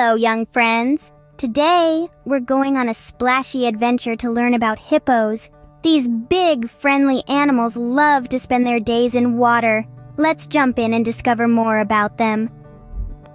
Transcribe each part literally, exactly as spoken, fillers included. Hello, young friends. Today, we're going on a splashy adventure to learn about hippos. These big, friendly animals love to spend their days in water. Let's jump in and discover more about them.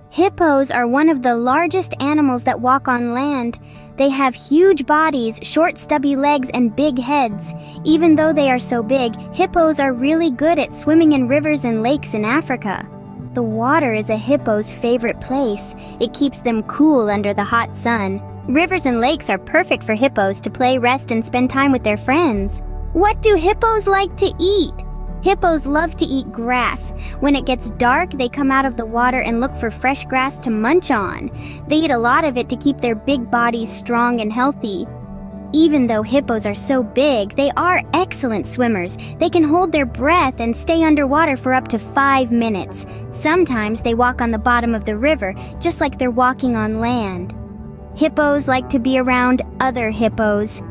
Hippos are one of the largest animals that walk on land. They have huge bodies, short stubby legs, and big heads. Even though they are so big, hippos are really good at swimming in rivers and lakes in Africa. The water is a hippo's favorite place. It keeps them cool under the hot sun. Rivers and lakes are perfect for hippos to play, rest, and spend time with their friends. What do hippos like to eat? Hippos love to eat grass. When it gets dark, they come out of the water and look for fresh grass to munch on. They eat a lot of it to keep their big bodies strong and healthy. Even though hippos are so big, they are excellent swimmers. They can hold their breath and stay underwater for up to five minutes. Sometimes they walk on the bottom of the river, just like they're walking on land. Hippos like to be around other hippos.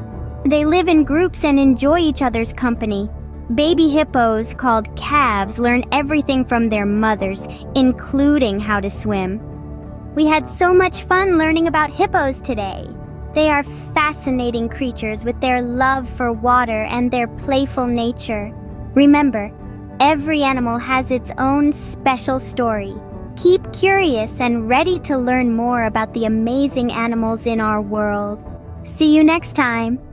They live in groups and enjoy each other's company. Baby hippos, called calves, learn everything from their mothers, including how to swim. We had so much fun learning about hippos today. They are fascinating creatures with their love for water and their playful nature. Remember, every animal has its own special story. Keep curious and ready to learn more about the amazing animals in our world. See you next time!